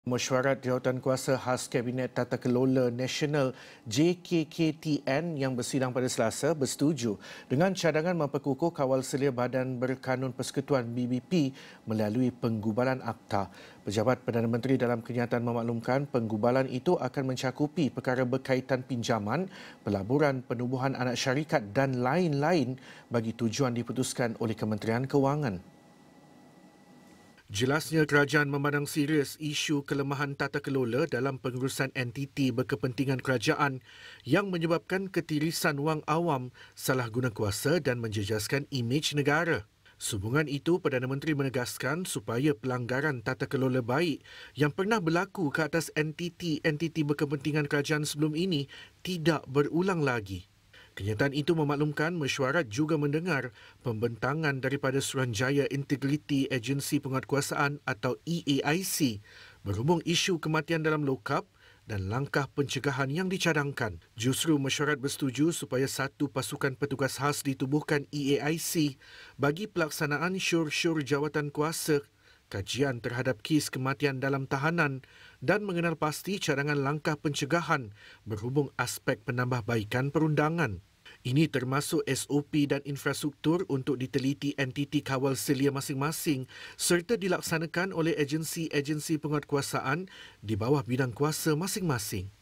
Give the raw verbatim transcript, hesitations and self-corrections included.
Mesyuarat Jawatankuasa khas Kabinet Tata Kelola Nasional J K K T N yang bersidang pada Selasa bersetuju dengan cadangan memperkukuh kawal selia Badan Berkanun Persekutuan B B P melalui penggubalan akta. Pejabat Perdana Menteri dalam kenyataan memaklumkan penggubalan itu akan mencakupi perkara berkaitan pinjaman, pelaburan, penubuhan anak syarikat dan lain-lain bagi tujuan diputuskan oleh Kementerian Kewangan. Jelasnya kerajaan memandang serius isu kelemahan tata kelola dalam pengurusan entiti berkepentingan kerajaan yang menyebabkan ketirisan wang awam, salahguna kuasa dan menjejaskan imej negara. Sambungan itu, Perdana Menteri menegaskan supaya pelanggaran tata kelola baik yang pernah berlaku ke atas entiti-entiti berkepentingan kerajaan sebelum ini tidak berulang lagi. Kenyataan itu memaklumkan mesyuarat juga mendengar pembentangan daripada Suruhanjaya Integriti Agensi Penguatkuasaan atau E A I C berhubung isu kematian dalam lokap dan langkah pencegahan yang dicadangkan. Justru mesyuarat bersetuju supaya satu pasukan petugas khas ditubuhkan E A I C bagi pelaksanaan syur-syur jawatan kuasa, kajian terhadap kes kematian dalam tahanan dan mengenal pasti cadangan langkah pencegahan berhubung aspek penambahbaikan perundangan. Ini termasuk S O P dan infrastruktur untuk diteliti entiti kawal selia masing-masing serta dilaksanakan oleh agensi-agensi penguatkuasaan di bawah bidang kuasa masing-masing.